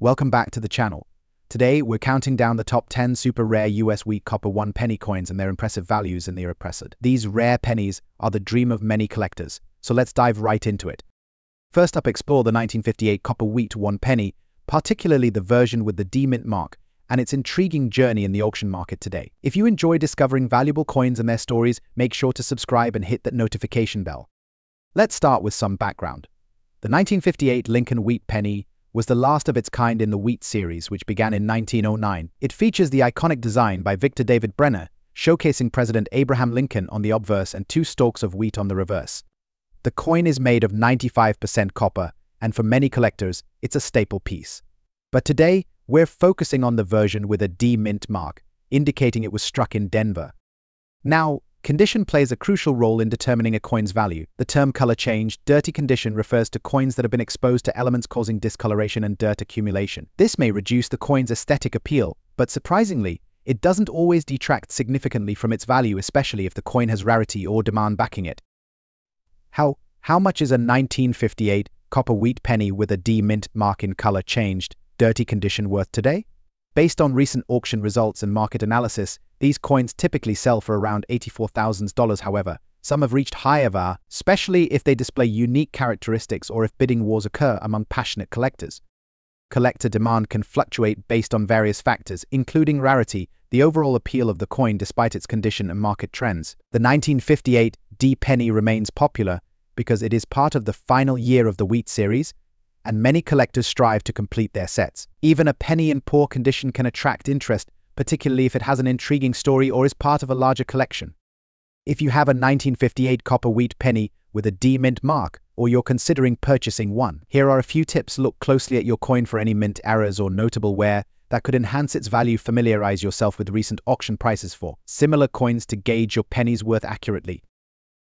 Welcome back to the channel. Today, we're counting down the top 10 super rare US wheat copper 1 penny coins and their impressive values in the era present. These rare pennies are the dream of many collectors, so let's dive right into it. First up, explore the 1958 copper wheat 1 penny, particularly the version with the D-Mint mark, and its intriguing journey in the auction market today. If you enjoy discovering valuable coins and their stories, make sure to subscribe and hit that notification bell. Let's start with some background. The 1958 Lincoln wheat penny was the last of its kind in the Wheat series, which began in 1909. It features the iconic design by Victor David Brenner, showcasing President Abraham Lincoln on the obverse and two stalks of wheat on the reverse. The coin is made of 95% copper, and for many collectors, it's a staple piece. But today, we're focusing on the version with a D-Mint mark, indicating it was struck in Denver. Now, condition plays a crucial role in determining a coin's value. The term color change, dirty condition, refers to coins that have been exposed to elements causing discoloration and dirt accumulation. This may reduce the coin's aesthetic appeal, but surprisingly, it doesn't always detract significantly from its value, especially if the coin has rarity or demand backing it. How much is a 1958 copper wheat penny with a D-Mint mark in color changed, dirty condition worth today? Based on recent auction results and market analysis, these coins typically sell for around $84,000, however, some have reached higher value, especially if they display unique characteristics or if bidding wars occur among passionate collectors. Collector demand can fluctuate based on various factors, including rarity, the overall appeal of the coin despite its condition and market trends. The 1958 D penny remains popular because it is part of the final year of the Wheat series, and many collectors strive to complete their sets. Even a penny in poor condition can attract interest, particularly if it has an intriguing story or is part of a larger collection. If you have a 1958 copper wheat penny with a D-Mint mark, or you're considering purchasing one, here are a few tips. Look closely at your coin for any mint errors or notable wear that could enhance its value. Familiarize yourself with recent auction prices for similar coins to gauge your penny's worth accurately.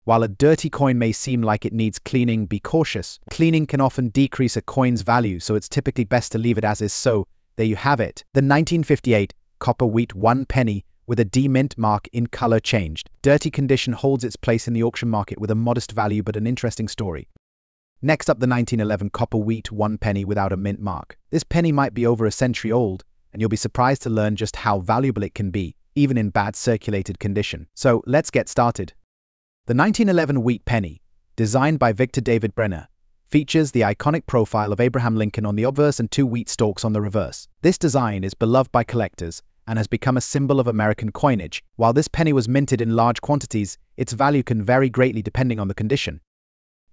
While a dirty coin may seem like it needs cleaning, be cautious. Cleaning can often decrease a coin's value, so it's typically best to leave it as is. So, there you have it. The 1958 copper wheat 1 penny with a D-Mint mark in color changed, dirty condition holds its place in the auction market with a modest value but an interesting story. Next up, the 1911 copper wheat 1 penny without a mint mark. This penny might be over a century old, and you'll be surprised to learn just how valuable it can be, even in bad circulated condition. So, let's get started. The 1911 wheat penny, designed by Victor David Brenner, features the iconic profile of Abraham Lincoln on the obverse and two wheat stalks on the reverse. This design is beloved by collectors and has become a symbol of American coinage. While this penny was minted in large quantities, its value can vary greatly depending on the condition.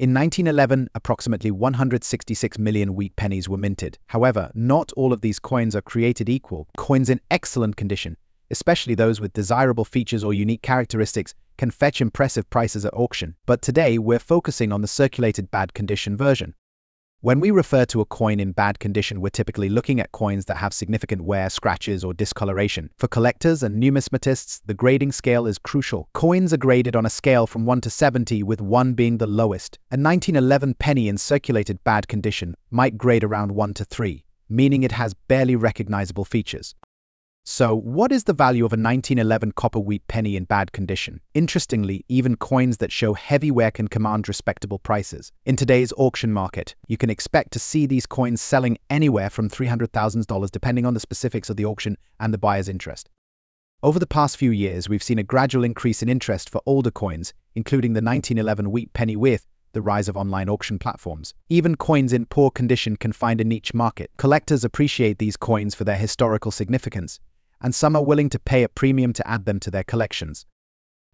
In 1911, approximately 166 million wheat pennies were minted. However, not all of these coins are created equal. Coins in excellent condition, especially those with desirable features or unique characteristics, can fetch impressive prices at auction, but today we're focusing on the circulated bad condition version. When we refer to a coin in bad condition, we're typically looking at coins that have significant wear, scratches, or discoloration. For collectors and numismatists, the grading scale is crucial. Coins are graded on a scale from 1 to 70, with 1 being the lowest. A 1911 penny in circulated bad condition might grade around 1 to 3, meaning it has barely recognizable features. So, what is the value of a 1911 copper wheat penny in bad condition? Interestingly, even coins that show heavy wear can command respectable prices. In today's auction market, you can expect to see these coins selling anywhere from $300,000 depending on the specifics of the auction and the buyer's interest. Over the past few years, we've seen a gradual increase in interest for older coins, including the 1911 wheat penny with the rise of online auction platforms. Even coins in poor condition can find a niche market. Collectors appreciate these coins for their historical significance, and some are willing to pay a premium to add them to their collections.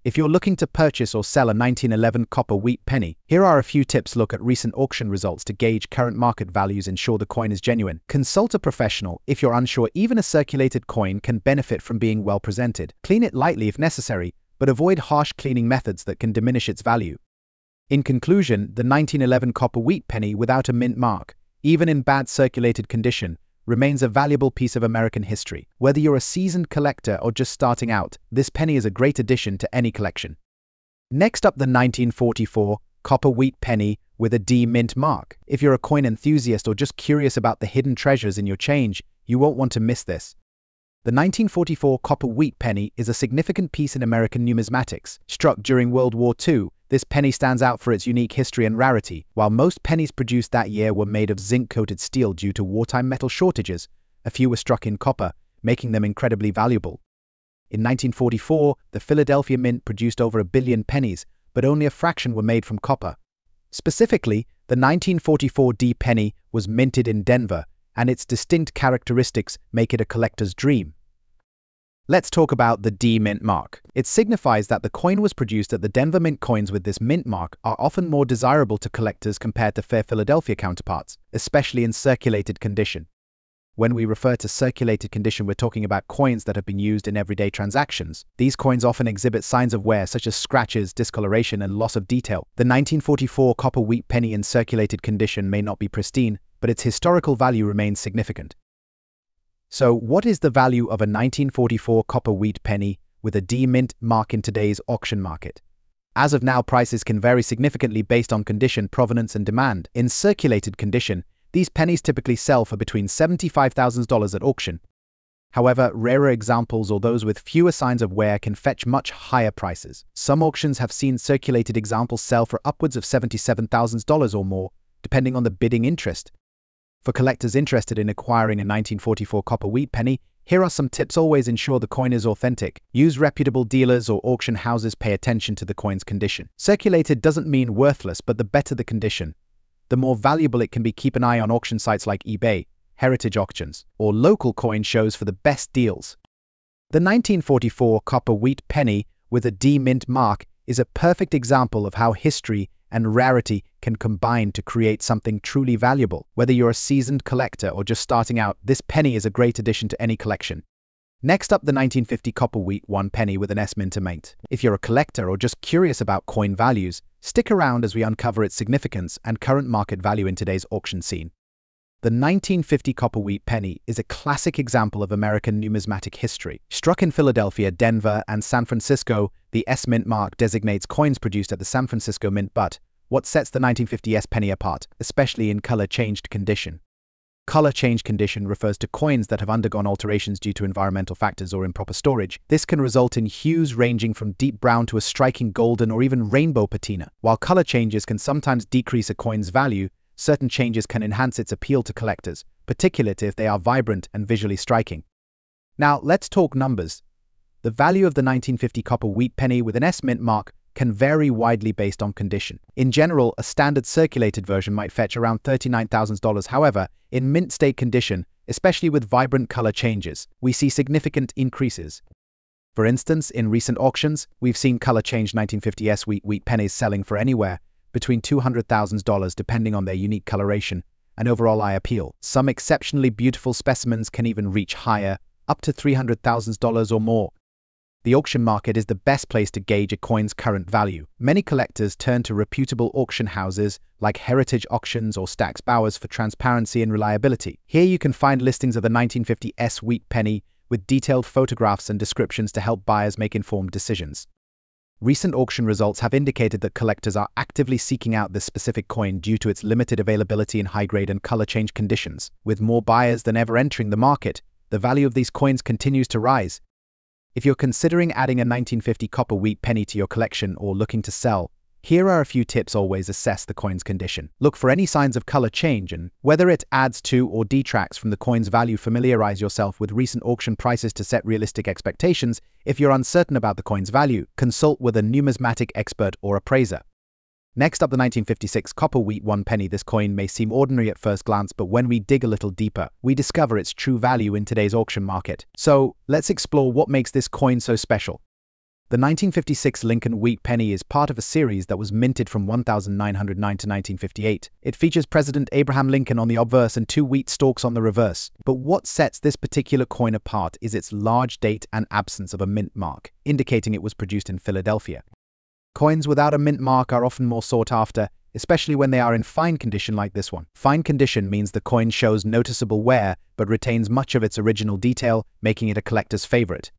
If you're looking to purchase or sell a 1911 copper wheat penny, here are a few tips. Look at recent auction results to gauge current market values, ensure the coin is genuine. Consult a professional if you're unsure. Even a circulated coin can benefit from being well presented. Clean it lightly if necessary, but avoid harsh cleaning methods that can diminish its value. In conclusion, the 1911 copper wheat penny without a mint mark, even in bad circulated condition, remains a valuable piece of American history. Whether you're a seasoned collector or just starting out, this penny is a great addition to any collection. Next up, the 1944 copper wheat penny with a D-Mint mark. If you're a coin enthusiast or just curious about the hidden treasures in your change, you won't want to miss this. The 1944 copper wheat penny is a significant piece in American numismatics. Struck during World War II, This penny stands out for its unique history and rarity. While most pennies produced that year were made of zinc-coated steel due to wartime metal shortages, a few were struck in copper, making them incredibly valuable. In 1944, the Philadelphia Mint produced over 1 billion pennies, but only a fraction were made from copper. Specifically, the 1944 D penny was minted in Denver, and its distinct characteristics make it a collector's dream. Let's talk about the D mint mark. It signifies that the coin was produced at the Denver Mint. Coins with this mint mark are often more desirable to collectors compared to fair Philadelphia counterparts, especially in circulated condition. When we refer to circulated condition, we're talking about coins that have been used in everyday transactions. These coins often exhibit signs of wear, such as scratches, discoloration, and loss of detail. The 1944 copper wheat penny in circulated condition may not be pristine, but its historical value remains significant. So, what is the value of a 1944 copper wheat penny with a D mint mark in today's auction market? As of now, prices can vary significantly based on condition, provenance, and demand. In circulated condition, these pennies typically sell for between $75,000 at auction. However, rarer examples or those with fewer signs of wear can fetch much higher prices. Some auctions have seen circulated examples sell for upwards of $77,000 or more, depending on the bidding interest. For collectors interested in acquiring a 1944 copper wheat penny, here are some tips. Always ensure the coin is authentic. Use reputable dealers or auction houses. Pay attention to the coin's condition. Circulated doesn't mean worthless, but the better the condition, the more valuable it can be. Keep an eye on auction sites like eBay, Heritage Auctions, or local coin shows for the best deals. The 1944 copper wheat penny with a D mint mark is a perfect example of how history and rarity can combine to create something truly valuable. Whether you're a seasoned collector or just starting out, this penny is a great addition to any collection. Next up, the 1950 copper wheat 1 penny with an S mint mark. If you're a collector or just curious about coin values, stick around as we uncover its significance and current market value in today's auction scene. The 1950 copper wheat penny is a classic example of American numismatic history. Struck in Philadelphia, Denver, and San Francisco, the S mint mark designates coins produced at the San Francisco Mint, but what sets the 1950 S penny apart, especially in color-changed condition? Color-changed condition refers to coins that have undergone alterations due to environmental factors or improper storage. This can result in hues ranging from deep brown to a striking golden or even rainbow patina. While color changes can sometimes decrease a coin's value, certain changes can enhance its appeal to collectors, particularly if they are vibrant and visually striking. Now, let's talk numbers. The value of the 1950 copper wheat penny with an S mint mark can vary widely based on condition. In general, a standard circulated version might fetch around $39,000. However, in mint state condition, especially with vibrant color changes, we see significant increases. For instance, in recent auctions, we've seen color-changed 1950s wheat pennies selling for anywhere between $200,000 depending on their unique coloration and overall eye appeal. Some exceptionally beautiful specimens can even reach higher, up to $300,000 or more. The auction market is the best place to gauge a coin's current value. Many collectors turn to reputable auction houses like Heritage Auctions or Stacks Bowers for transparency and reliability. Here you can find listings of the 1950s wheat penny with detailed photographs and descriptions to help buyers make informed decisions. Recent auction results have indicated that collectors are actively seeking out this specific coin due to its limited availability in high-grade and color-change conditions. With more buyers than ever entering the market, the value of these coins continues to rise. If you're considering adding a 1950 copper wheat penny to your collection or looking to sell, here are a few tips. Always assess the coin's condition. Look for any signs of color change and whether it adds to or detracts from the coin's value. Familiarize yourself with recent auction prices to set realistic expectations. If you're uncertain about the coin's value, consult with a numismatic expert or appraiser. Next up, the 1956 copper wheat 1 penny. This coin may seem ordinary at first glance, but when we dig a little deeper, we discover its true value in today's auction market. So, let's explore what makes this coin so special. The 1956 Lincoln wheat penny is part of a series that was minted from 1909 to 1958. It features President Abraham Lincoln on the obverse and 2 wheat stalks on the reverse. But what sets this particular coin apart is its large date and absence of a mint mark, indicating it was produced in Philadelphia. Coins without a mint mark are often more sought after, especially when they are in fine condition like this one. Fine condition means the coin shows noticeable wear but retains much of its original detail, making it a collector's favorite.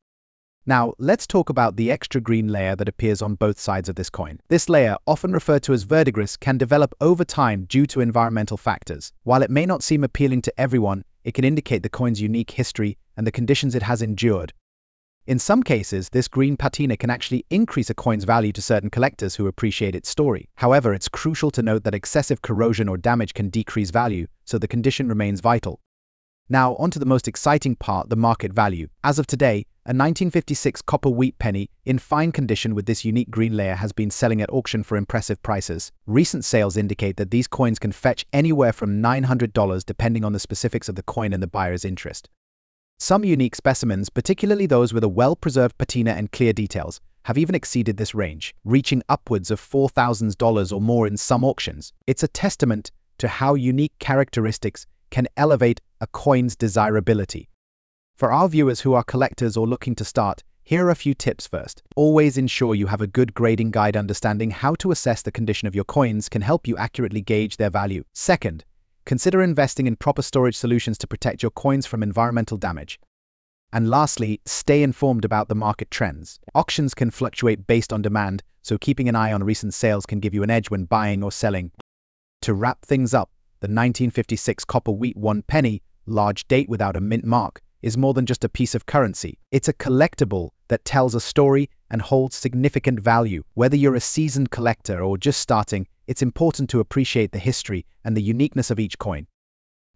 Now, let's talk about the extra green layer that appears on both sides of this coin. This layer, often referred to as verdigris, can develop over time due to environmental factors. While it may not seem appealing to everyone, it can indicate the coin's unique history and the conditions it has endured. In some cases, this green patina can actually increase a coin's value to certain collectors who appreciate its story. However, it's crucial to note that excessive corrosion or damage can decrease value, so the condition remains vital. Now, onto the most exciting part, the market value. As of today, a 1956 copper wheat penny in fine condition with this unique green layer has been selling at auction for impressive prices. Recent sales indicate that these coins can fetch anywhere from $900 depending on the specifics of the coin and the buyer's interest. Some unique specimens, particularly those with a well-preserved patina and clear details, have even exceeded this range, reaching upwards of $4,000 or more in some auctions. It's a testament to how unique characteristics can elevate a coin's desirability. For our viewers who are collectors or looking to start, here are a few tips first. Always ensure you have a good grading guide. Understanding how to assess the condition of your coins can help you accurately gauge their value. Second, consider investing in proper storage solutions to protect your coins from environmental damage. And lastly, stay informed about the market trends. Auctions can fluctuate based on demand, so keeping an eye on recent sales can give you an edge when buying or selling. To wrap things up, the 1956 copper wheat 1 penny, large date without a mint mark, is more than just a piece of currency. It's a collectible that tells a story and holds significant value. Whether you're a seasoned collector or just starting, it's important to appreciate the history and the uniqueness of each coin.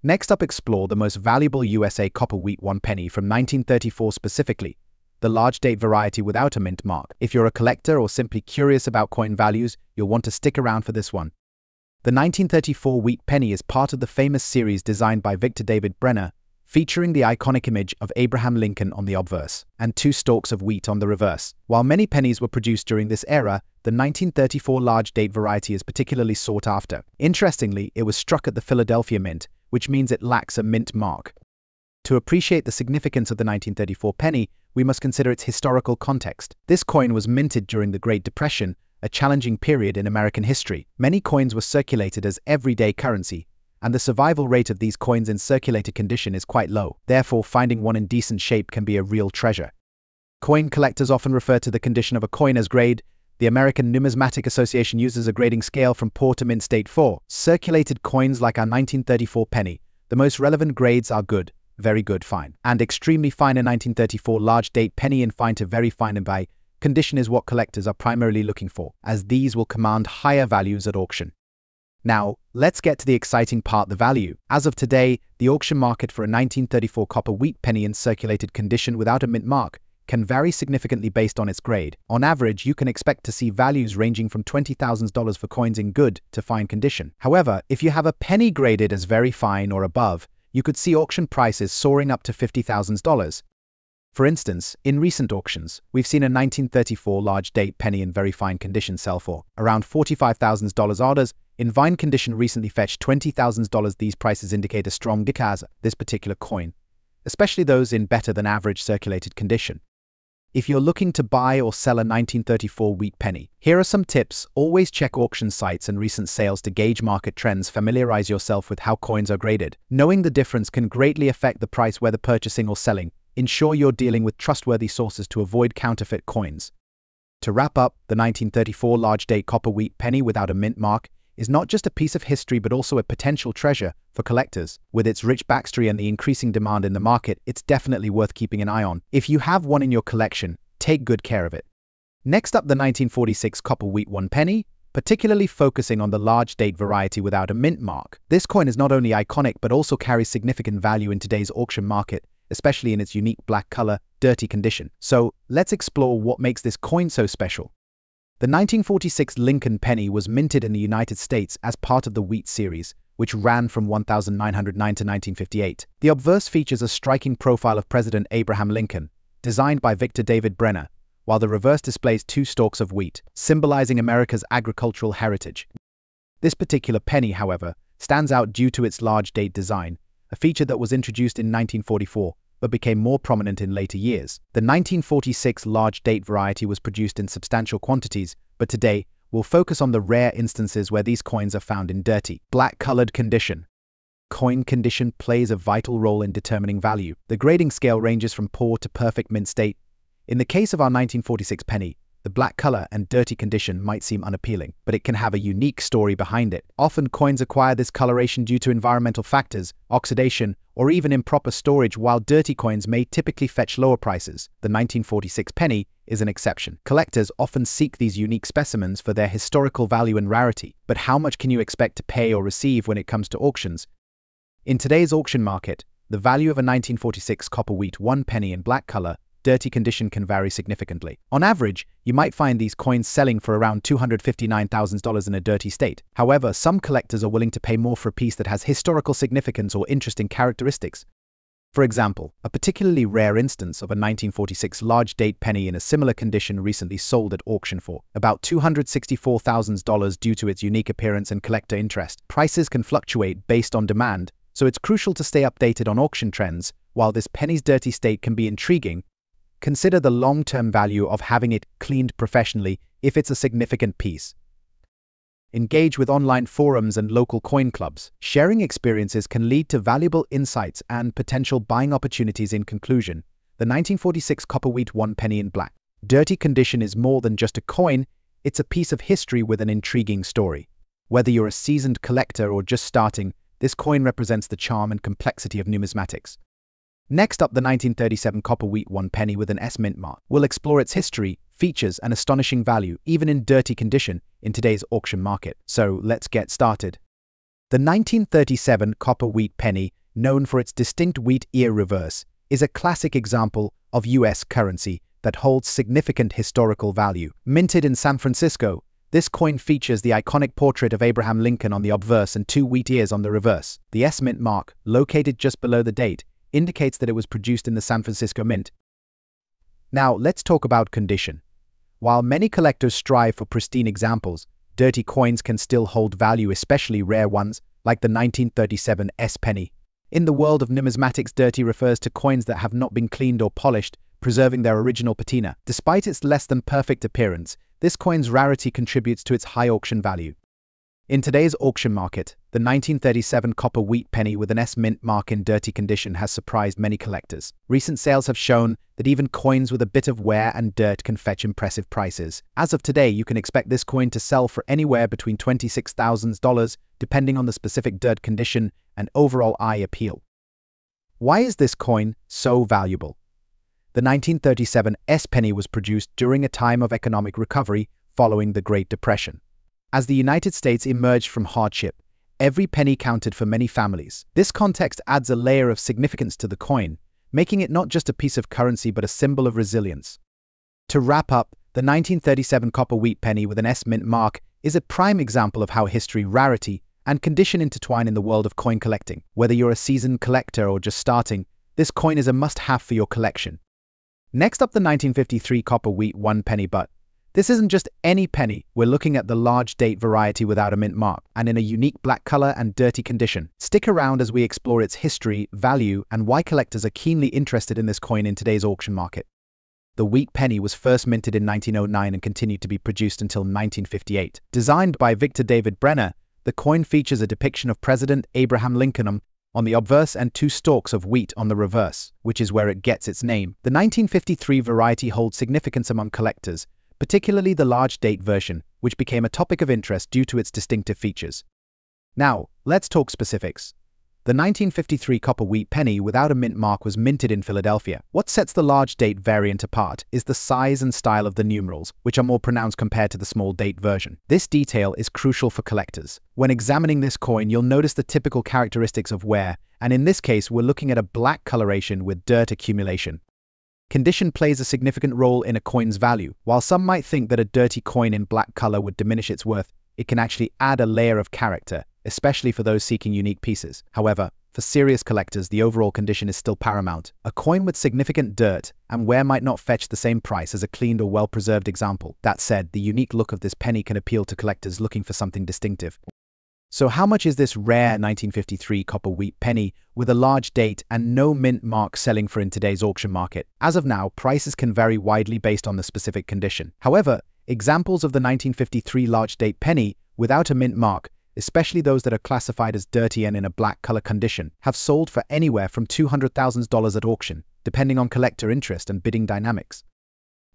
Next up, explore the most valuable USA copper wheat 1 penny from 1934 specifically, the large date variety without a mint mark. If you're a collector or simply curious about coin values, you'll want to stick around for this one. The 1934 wheat penny is part of the famous series designed by Victor David Brenner, featuring the iconic image of Abraham Lincoln on the obverse and 2 stalks of wheat on the reverse. While many pennies were produced during this era, the 1934 large date variety is particularly sought after. Interestingly, it was struck at the Philadelphia Mint, which means it lacks a mint mark. To appreciate the significance of the 1934 penny, we must consider its historical context. This coin was minted during the Great Depression, a challenging period in American history. Many coins were circulated as everyday currency, and the survival rate of these coins in circulated condition is quite low. Therefore, finding one in decent shape can be a real treasure. Coin collectors often refer to the condition of a coin as grade. The American Numismatic Association uses a grading scale from poor to mint state 4. Circulated coins like our 1934 penny, the most relevant grades are good, very good, fine, and extremely fine. A 1934 large date penny in fine to very fine and by condition is what collectors are primarily looking for, as these will command higher values at auction. Now, let's get to the exciting part, the value. As of today, the auction market for a 1934 copper wheat penny in circulated condition without a mint mark can vary significantly based on its grade. On average, you can expect to see values ranging from $20,000 for coins in good to fine condition. However, if you have a penny graded as very fine or above, you could see auction prices soaring up to $50,000. For instance, in recent auctions, we've seen a 1934 large date penny in very fine condition sell for around $45,000. Orders in fine condition recently fetched $20,000. These prices indicate a strong decline for this particular coin, especially those in better than average circulated condition. If you're looking to buy or sell a 1934 wheat penny, here are some tips. Always check auction sites and recent sales to gauge market trends. Familiarize yourself with how coins are graded. Knowing the difference can greatly affect the price whether purchasing or selling. Ensure you're dealing with trustworthy sources to avoid counterfeit coins. To wrap up, the 1934 large date copper wheat penny without a mint mark is not just a piece of history but also a potential treasure for collectors. With its rich backstory and the increasing demand in the market, it's definitely worth keeping an eye on. If you have one in your collection, take good care of it. Next up, the 1946 copper wheat 1 penny, particularly focusing on the large date variety without a mint mark. This coin is not only iconic but also carries significant value in today's auction market, especially in its unique black color, dirty condition. So, let's explore what makes this coin so special. The 1946 Lincoln penny was minted in the United States as part of the Wheat series, which ran from 1909 to 1958. The obverse features a striking profile of President Abraham Lincoln, designed by Victor David Brenner, while the reverse displays 2 stalks of wheat, symbolizing America's agricultural heritage. This particular penny, however, stands out due to its large date design, a feature that was introduced in 1944 but became more prominent in later years. The 1946 large date variety was produced in substantial quantities, but today we'll focus on the rare instances where these coins are found in dirty, black-colored condition. Coin condition plays a vital role in determining value. The grading scale ranges from poor to perfect mint state. In the case of our 1946 penny, The black color and dirty condition might seem unappealing, but it can have a unique story behind it. Often coins acquire this coloration due to environmental factors, oxidation, or even improper storage, while dirty coins may typically fetch lower prices. The 1946 penny is an exception. Collectors often seek these unique specimens for their historical value and rarity, but how much can you expect to pay or receive when it comes to auctions? In today's auction market, the value of a 1946 copper wheat 1 penny in black color dirty condition can vary significantly. On average, you might find these coins selling for around $259,000 in a dirty state. However, some collectors are willing to pay more for a piece that has historical significance or interesting characteristics. For example, a particularly rare instance of a 1946 large date penny in a similar condition recently sold at auction for about $264,000 due to its unique appearance and collector interest. Prices can fluctuate based on demand, so it's crucial to stay updated on auction trends. While this penny's dirty state can be intriguing, consider the long-term value of having it cleaned professionally if it's a significant piece. Engage with online forums and local coin clubs. Sharing experiences can lead to valuable insights and potential buying opportunities. In conclusion, the 1946 copper wheat 1 penny in black dirty condition is more than just a coin, it's a piece of history with an intriguing story. Whether you're a seasoned collector or just starting, this coin represents the charm and complexity of numismatics. Next up, the 1937 copper wheat 1 penny with an S mint mark. We'll explore its history, features, and astonishing value, even in dirty condition, in today's auction market. So let's get started. The 1937 copper wheat penny, known for its distinct wheat ear reverse, is a classic example of US currency that holds significant historical value. Minted in San Francisco, this coin features the iconic portrait of Abraham Lincoln on the obverse and 2 wheat ears on the reverse. The S mint mark, located just below the date, indicates that it was produced in the San Francisco Mint. Now, let's talk about condition. While many collectors strive for pristine examples, dirty coins can still hold value, especially rare ones like the 1937 S penny. In the world of numismatics, dirty refers to coins that have not been cleaned or polished, preserving their original patina. Despite its less than perfect appearance, this coin's rarity contributes to its high auction value. In today's auction market, the 1937 copper wheat penny with an S mint mark in dirty condition has surprised many collectors. Recent sales have shown that even coins with a bit of wear and dirt can fetch impressive prices. As of today, you can expect this coin to sell for anywhere between $26,000, depending on the specific dirt condition and overall eye appeal. Why is this coin so valuable? The 1937 S penny was produced during a time of economic recovery following the Great Depression. As the United States emerged from hardship, every penny counted for many families. This context adds a layer of significance to the coin, making it not just a piece of currency but a symbol of resilience. To wrap up, the 1937 copper wheat penny with an S mint mark is a prime example of how history, rarity, and condition intertwine in the world of coin collecting. Whether you're a seasoned collector or just starting, this coin is a must-have for your collection. Next up, the 1953 copper wheat 1 penny butt. This isn't just any penny. We're looking at the large date variety without a mint mark and in a unique black color and dirty condition. Stick around as we explore its history, value, and why collectors are keenly interested in this coin in today's auction market. The wheat penny was first minted in 1909 and continued to be produced until 1958. Designed by Victor David Brenner, the coin features a depiction of President Abraham Lincoln on the obverse and 2 stalks of wheat on the reverse, which is where it gets its name. The 1953 variety holds significance among collectors, particularly the large date version, which became a topic of interest due to its distinctive features. Now, let's talk specifics. The 1953 copper wheat penny without a mint mark was minted in Philadelphia. What sets the large date variant apart is the size and style of the numerals, which are more pronounced compared to the small date version. This detail is crucial for collectors. When examining this coin, you'll notice the typical characteristics of wear, and in this case, we're looking at a black coloration with dirt accumulation. Condition plays a significant role in a coin's value. While some might think that a dirty coin in black color would diminish its worth, it can actually add a layer of character, especially for those seeking unique pieces. However, for serious collectors, the overall condition is still paramount. A coin with significant dirt and wear might not fetch the same price as a cleaned or well-preserved example. That said, the unique look of this penny can appeal to collectors looking for something distinctive. So how much is this rare 1953 copper wheat penny with a large date and no mint mark selling for in today's auction market? As of now, prices can vary widely based on the specific condition. However, examples of the 1953 large date penny without a mint mark, especially those that are classified as dirty and in a black color condition, have sold for anywhere from $200,000 at auction, depending on collector interest and bidding dynamics.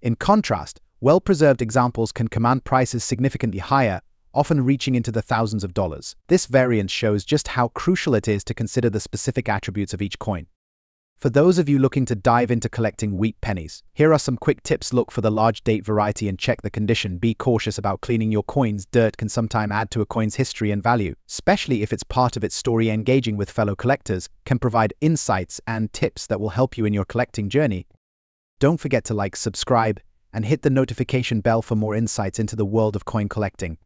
In contrast, well-preserved examples can command prices significantly higher, often reaching into the thousands of dollars. This variance shows just how crucial it is to consider the specific attributes of each coin. For those of you looking to dive into collecting wheat pennies, here are some quick tips. Look for the large date variety and check the condition. Be cautious about cleaning your coins. Dirt can sometimes add to a coin's history and value, especially if it's part of its story. Engaging with fellow collectors can provide insights and tips that will help you in your collecting journey. Don't forget to like, subscribe, and hit the notification bell for more insights into the world of coin collecting.